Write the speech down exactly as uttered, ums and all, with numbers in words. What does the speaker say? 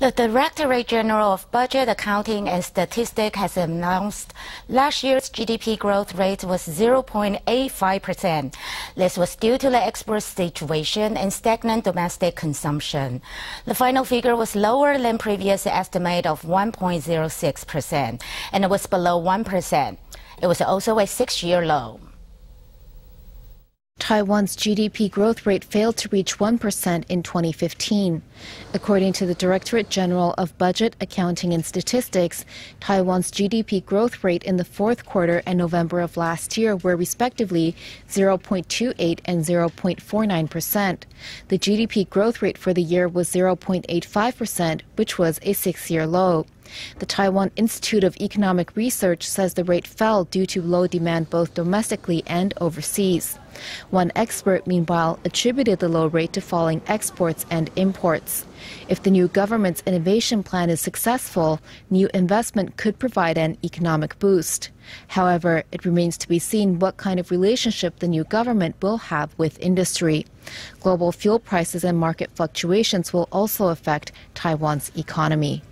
The Directorate General of Budget, Accounting and Statistics has announced last year's G D P growth rate was zero point eight five percent. This was due to the export situation and stagnant domestic consumption. The final figure was lower than previous estimate of one point zero six percent, and it was below one percent. It was also a six-year low. Taiwan's G D P growth rate failed to reach one percent in twenty fifteen. According to the Directorate General of Budget, Accounting and Statistics, Taiwan's G D P growth rate in the fourth quarter and November of last year were respectively zero point two eight and zero point four nine percent. The G D P growth rate for the year was zero point eight five percent, which was a six-year low. The Taiwan Institute of Economic Research says the rate fell due to low demand both domestically and overseas. One expert, meanwhile, attributed the low rate to falling exports and imports. If the new government's innovation plan is successful, new investment could provide an economic boost. However, it remains to be seen what kind of relationship the new government will have with industry. Global fuel prices and market fluctuations will also affect Taiwan's economy.